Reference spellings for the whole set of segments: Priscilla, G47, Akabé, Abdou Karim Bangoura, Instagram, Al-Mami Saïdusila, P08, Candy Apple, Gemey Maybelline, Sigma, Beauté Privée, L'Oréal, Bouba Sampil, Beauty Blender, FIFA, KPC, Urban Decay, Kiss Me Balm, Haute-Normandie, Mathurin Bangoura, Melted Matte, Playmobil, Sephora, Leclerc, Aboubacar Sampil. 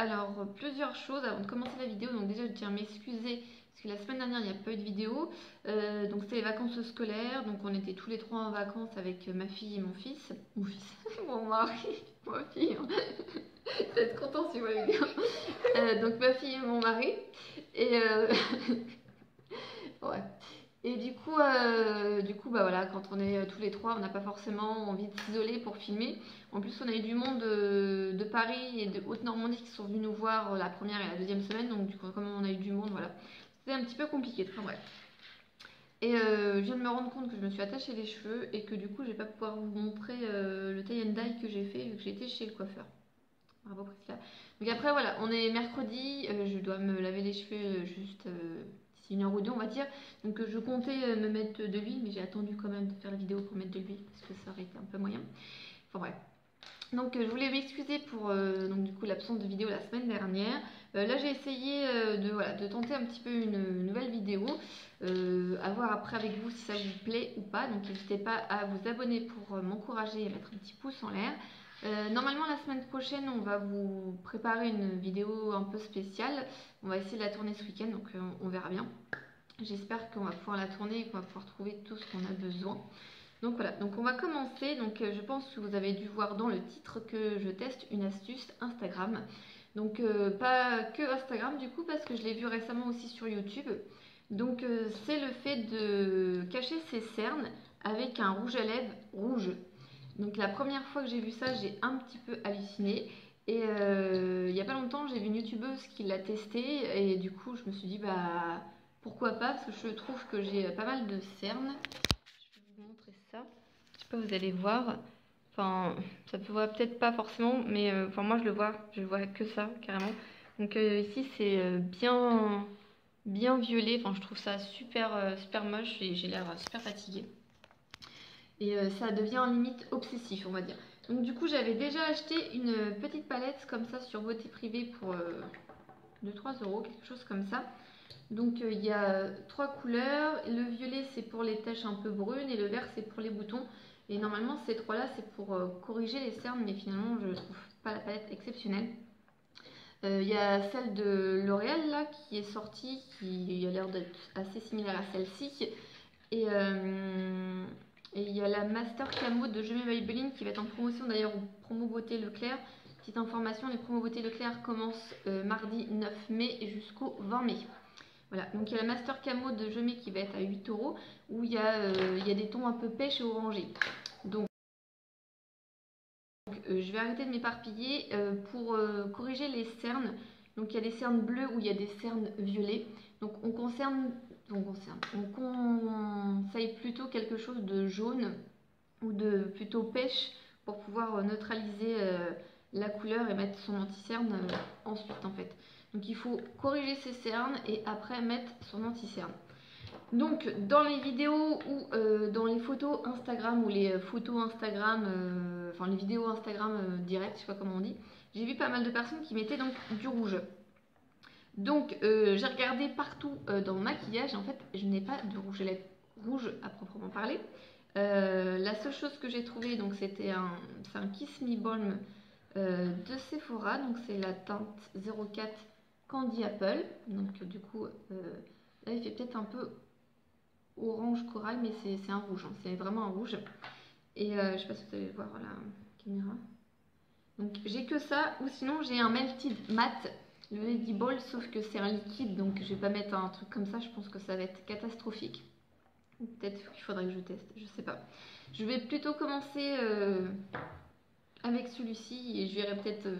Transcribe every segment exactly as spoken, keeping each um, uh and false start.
Alors, plusieurs choses avant de commencer la vidéo. Donc déjà, je tiens à m'excuser parce que la semaine dernière, il n'y a pas eu de vidéo. Euh, donc c'était les vacances scolaires. Donc on était tous les trois en vacances avec ma fille et mon fils. Mon fils, mon mari, ma fille. Vous êtes contents si vous voyez bien. Euh, donc ma fille et mon mari. Et euh... ouais. Et du coup, euh, du coup, bah voilà, quand on est tous les trois, on n'a pas forcément envie de s'isoler pour filmer. En plus, on a eu du monde de, de Paris et de Haute-Normandie qui sont venus nous voir la première et la deuxième semaine. Donc, du coup, comme on a eu du monde, voilà, c'était un petit peu compliqué. Enfin bref. Et euh, je viens de me rendre compte que je me suis attachée les cheveux et que du coup, je vais pas pouvoir vous montrer euh, le tie and dye que j'ai fait vu que j'ai été chez le coiffeur. Bravo Priscilla. Donc après, voilà, on est mercredi. Euh, je dois me laver les cheveux juste. Euh, une heure ou deux on va dire, donc je comptais me mettre de l'huile mais j'ai attendu quand même de faire la vidéo pour mettre de l'huile parce que ça aurait été un peu moyen, enfin bref. Donc je voulais m'excuser pour euh, donc du coup l'absence de vidéo la semaine dernière. Euh, là j'ai essayé euh, de, voilà, de tenter un petit peu une, une nouvelle vidéo, euh, à voir après avec vous si ça vous plaît ou pas, donc n'hésitez pas à vous abonner pour euh, m'encourager et mettre un petit pouce en l'air. Euh, normalement la semaine prochaine on va vous préparer une vidéo un peu spéciale, on va essayer de la tourner ce week-end donc euh, on verra bien. J'espère qu'on va pouvoir la tourner et qu'on va pouvoir trouver tout ce qu'on a besoin. Donc voilà, donc on va commencer. Donc euh, je pense que vous avez dû voir dans le titre que je teste une astuce Instagram. Donc euh, pas que Instagram du coup parce que je l'ai vu récemment aussi sur YouTube. Donc euh, c'est le fait de cacher ses cernes avec un rouge à lèvres rouge. Donc la première fois que j'ai vu ça, j'ai un petit peu halluciné. Et euh, il n'y a pas longtemps, j'ai vu une youtubeuse qui l'a testé. Et du coup, je me suis dit, bah pourquoi pas, parce que je trouve que j'ai pas mal de cernes. Je vais vous montrer ça. Je sais pas, vous allez voir. Enfin, ça ne se voit peut-être pas forcément, mais euh, enfin moi je le vois. Je vois que ça, carrément. Donc euh, ici, c'est bien, bien violet. Enfin, je trouve ça super, super moche et j'ai l'air super fatiguée. Et ça devient limite obsessif on va dire. Donc du coup j'avais déjà acheté une petite palette comme ça sur Beauté Privée pour euh, deux trois euros, quelque chose comme ça. Donc il euh, y a trois couleurs. Le violet c'est pour les taches un peu brunes et le vert c'est pour les boutons. Et normalement ces trois là c'est pour euh, corriger les cernes, mais finalement je trouve pas la palette exceptionnelle. Il euh, y a celle de L'Oréal là qui est sortie, qui a l'air d'être assez similaire à celle-ci. Et... Euh, Et il y a la Master Camo de Gemey Maybelline qui va être en promotion d'ailleurs au promo beauté Leclerc. Petite information, les promos beauté Leclerc commencent euh, mardi neuf mai et jusqu'au vingt mai. Voilà, donc il y a la Master Camo de Gemey qui va être à huit euros où il y, euh, y a des tons un peu pêche et orangé. Donc, donc euh, je vais arrêter de m'éparpiller euh, pour euh, corriger les cernes. Donc il y a des cernes bleues ou il y a des cernes violets. Donc on concerne... On concerne. On conseille plutôt quelque chose de jaune ou de plutôt pêche pour pouvoir neutraliser euh, la couleur et mettre son anti-cerne euh, ensuite en fait. Donc il faut corriger ses cernes et après mettre son anti-cerne. Donc dans les vidéos ou euh, dans les photos Instagram ou les photos Instagram, euh, enfin les vidéos Instagram euh, direct, je sais pas comment on dit, j'ai vu pas mal de personnes qui mettaient donc du rouge. Donc euh, j'ai regardé partout euh, dans mon maquillage et en fait je n'ai pas de rouge à lèvres rouge à proprement parler. Euh, la seule chose que j'ai trouvée, donc c'était un, un Kiss Me Balm euh, de Sephora, donc c'est la teinte zéro quatre Candy Apple. Donc du coup euh, là il fait peut-être un peu orange corail mais c'est un rouge, hein, c'est vraiment un rouge. Et euh, je sais pas si vous allez voir la caméra. Donc j'ai que ça ou sinon j'ai un Melted Matte. Le Lady Ball, sauf que c'est un liquide, donc je vais pas mettre un truc comme ça, je pense que ça va être catastrophique. Peut-être qu'il faudrait que je teste, je sais pas. Je vais plutôt commencer euh, avec celui-ci et je verrai peut-être euh,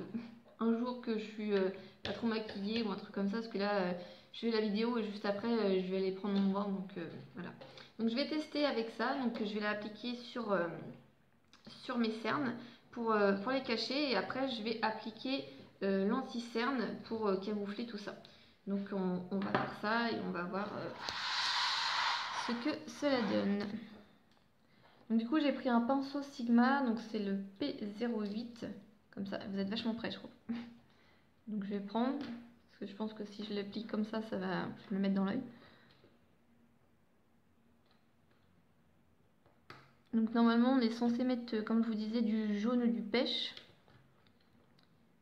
un jour que je suis euh, pas trop maquillée ou un truc comme ça, parce que là euh, je fais la vidéo et juste après euh, je vais aller prendre mon bain, donc euh, voilà. Donc je vais tester avec ça, donc je vais l'appliquer sur, euh, sur mes cernes pour, euh, pour les cacher et après je vais appliquer... Euh, l'anti-cerne pour euh, camoufler tout ça. Donc on, on va faire ça et on va voir euh, ce que cela donne. Donc du coup j'ai pris un pinceau Sigma, donc c'est le P zéro huit, comme ça, vous êtes vachement près je trouve. Donc je vais prendre, parce que je pense que si je l'applique comme ça, ça va, je vais le mettre dans l'œil. Donc normalement on est censé mettre, comme je vous disais, du jaune ou du pêche.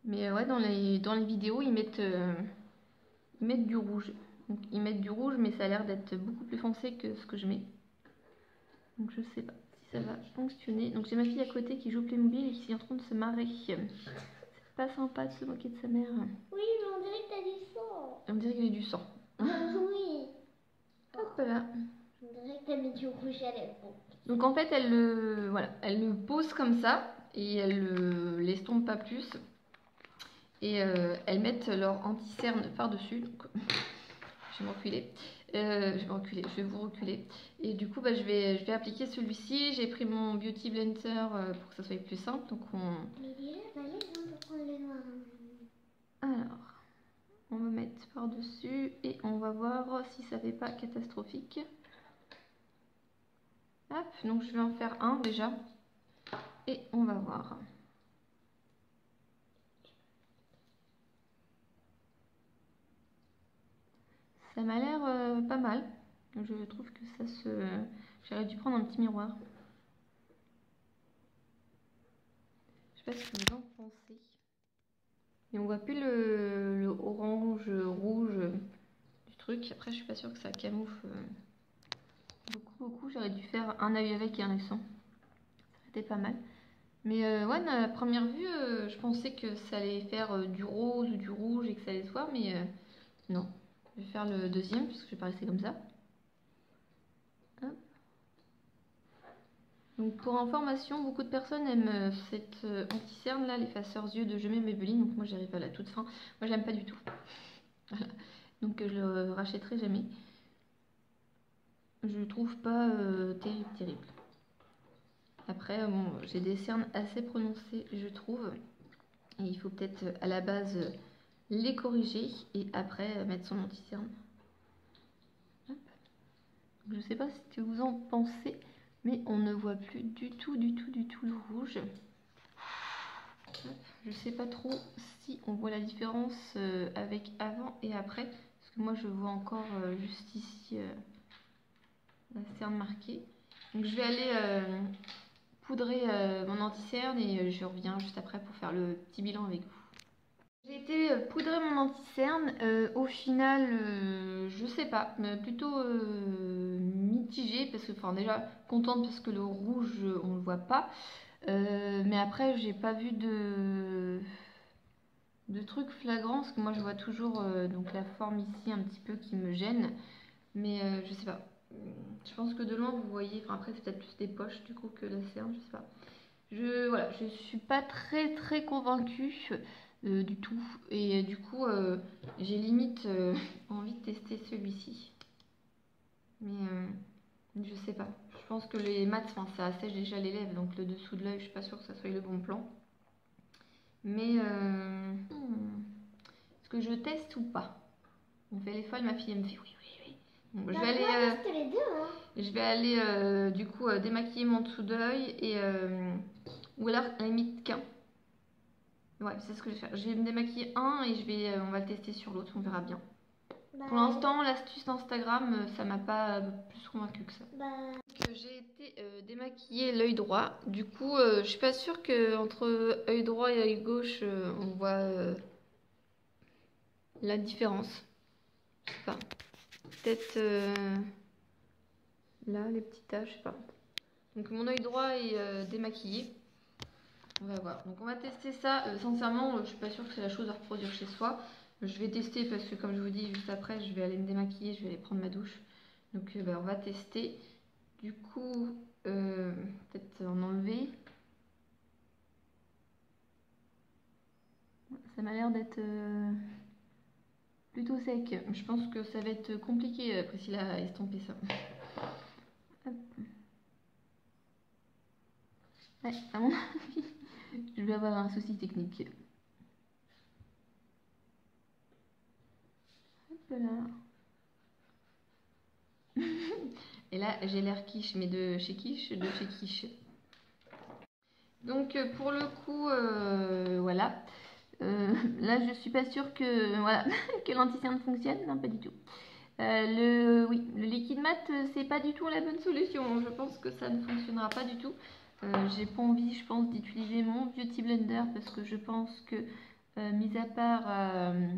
Mais ouais, dans les, dans les vidéos, ils mettent, euh, ils mettent du rouge. Donc, ils mettent du rouge, mais ça a l'air d'être beaucoup plus foncé que ce que je mets. Donc je sais pas si ça va fonctionner. Donc j'ai ma fille à côté qui joue Playmobil et qui est en train de se marrer. C'est pas sympa de se moquer de sa mère. Oui, mais on dirait que t'as du sang. On dirait qu'il y a du sang. Oui. Hop là. On dirait que t'as mis du rouge à lèvres. Donc en fait, elle le, voilà, elle le pose comme ça et elle le l'estompe pas plus. Et euh, elles mettent leur anti-cerne par-dessus. Donc je vais m'enculer. Euh, je vais reculer, je vais vous reculer. Et du coup, bah, je, vais, je vais appliquer celui-ci. J'ai pris mon Beauty Blender euh, pour que ça soit plus simple. Donc on... Mais déjà, valide, on peut prendre le noir. Alors, on va mettre par-dessus et on va voir si ça fait pas catastrophique. Hop, donc je vais en faire un déjà. Et on va voir. Ça m'a l'air euh, pas mal. Je trouve que ça se... J'aurais dû prendre un petit miroir. Je sais pas ce que vous en pensez. Et on voit plus le, le orange, rouge du truc. Après, je suis pas sûre que ça camoufle euh, beaucoup, beaucoup. J'aurais dû faire un œil avec et un œil sans. Ça aurait été pas mal. Mais euh, ouais, à la première vue, euh, je pensais que ça allait faire euh, du rose ou du rouge et que ça allait se voir, mais euh, non. Je vais faire le deuxième parce que je vais pas rester comme ça. Hop. Donc pour information, beaucoup de personnes aiment cette anti-cerne là, l'effaceur yeux de Gemey Maybelline. Donc moi j'arrive à la toute fin. Moi j'aime pas du tout. Voilà. Donc je le rachèterai jamais. Je le trouve pas euh, terrible, terrible. Après bon, j'ai des cernes assez prononcées, je trouve. Et il faut peut-être à la base les corriger et après mettre son anti-cerne. Je sais pas ce que vous en pensez, mais on ne voit plus du tout, du tout, du tout le rouge. Je sais pas trop si on voit la différence avec avant et après, parce que moi je vois encore juste ici la cerne marquée. Donc je vais aller poudrer mon anti-cerne et je reviens juste après pour faire le petit bilan avec vous. J'ai été poudrer mon anti-cerne, euh, au final, euh, je sais pas, mais plutôt euh, mitigée, parce que, enfin déjà contente parce que le rouge on le voit pas, euh, mais après j'ai pas vu de, de trucs flagrants, parce que moi je vois toujours euh, donc la forme ici un petit peu qui me gêne, mais euh, je sais pas, je pense que de loin vous voyez, enfin après c'est peut-être plus des poches du coup que la cerne, je sais pas, je, voilà, je suis pas très très convaincue. Euh, du tout et euh, du coup euh, j'ai limite euh, envie de tester celui-ci, mais euh, je sais pas, je pense que les mats, ça assèche déjà les lèvres, donc le dessous de l'œil je suis pas sûre que ça soit le bon plan, mais euh, hmm, est-ce que je teste ou pas? On fait les folles, ma fille elle me fait oui oui oui. Donc, je, vais aller, euh, les deux, hein. je vais aller euh, du coup euh, démaquiller mon dessous d'œil et euh, ou alors à la limite qu'un. Ouais, c'est ce que je vais faire. Je vais me démaquiller un et je vais, euh, on va le tester sur l'autre, on verra bien. Bah, pour l'instant, l'astuce d'Instagram, ça m'a pas plus convaincue que ça. Bah... J'ai été euh, démaquiller l'œil droit. Du coup, euh, je suis pas sûre qu'entre œil droit et œil gauche, euh, on voit euh, la différence. Je sais pas. Peut-être euh, là, les petites taches, je sais pas. Donc mon œil droit est euh, démaquillé. On va voir. Donc on va tester ça. Euh, sincèrement, je suis pas sûre que c'est la chose à reproduire chez soi. Je vais tester parce que comme je vous dis juste après, je vais aller me démaquiller, je vais aller prendre ma douche. Donc euh, bah, on va tester. Du coup, euh, peut-être en enlever. Ça m'a l'air d'être euh, plutôt sec. Je pense que ça va être compliqué, Priscilla, à estomper ça. Hop. Ouais, à mon avis. Je vais avoir un souci technique. Hop là. Et là, j'ai l'air quiche, mais de chez quiche, de chez quiche. Donc, pour le coup, euh, voilà. Euh, là, je suis pas sûre que, voilà, que l'anti-cerne fonctionne. Non, pas du tout. Euh, le, oui, le liquide mat, c'est pas du tout la bonne solution. Je pense que ça ne fonctionnera pas du tout. Euh, j'ai pas envie, je pense, d'utiliser mon Beauty Blender parce que je pense que euh, mis à part euh,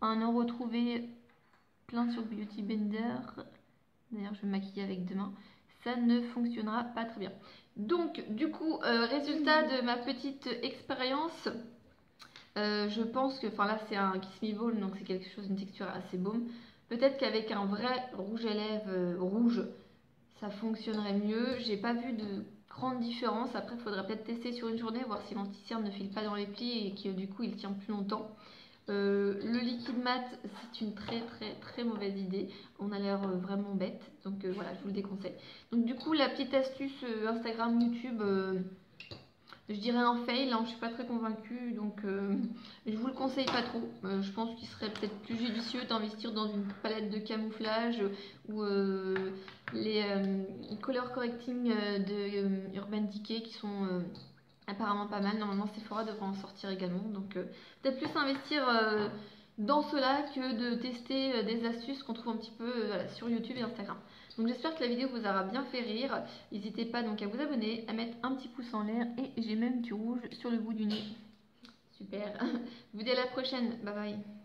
un euro trouvé plein sur Beauty Blender, d'ailleurs je vais me maquiller avec demain, ça ne fonctionnera pas très bien. Donc du coup, euh, résultat de ma petite expérience, euh, je pense que, enfin là c'est un Kiss Me Balm, donc c'est quelque chose, une texture assez baume. Peut-être qu'avec un vrai rouge à lèvres euh, rouge, ça fonctionnerait mieux. J'ai pas vu de grande différence. Après, il faudrait peut-être tester sur une journée, voir si l'anti-cerne ne file pas dans les plis et que du coup, il tient plus longtemps. Euh, le liquide mat, c'est une très très très mauvaise idée. On a l'air vraiment bête. Donc euh, voilà, je vous le déconseille. Donc du coup, la petite astuce euh, Instagram, YouTube... Euh, je dirais un fail, hein, je suis pas très convaincue, donc euh, je vous le conseille pas trop. Euh, je pense qu'il serait peut-être plus judicieux d'investir dans une palette de camouflage ou euh, les euh, color correcting euh, de euh, Urban Decay qui sont euh, apparemment pas mal. Normalement Sephora devrait en sortir également, donc euh, peut-être plus investir euh, dans cela que de tester euh, des astuces qu'on trouve un petit peu euh, voilà, sur YouTube et Instagram. Donc j'espère que la vidéo vous aura bien fait rire. N'hésitez pas donc à vous abonner, à mettre un petit pouce en l'air et j'ai même du rouge sur le bout du nez. Super. Je vous dis à la prochaine. Bye bye.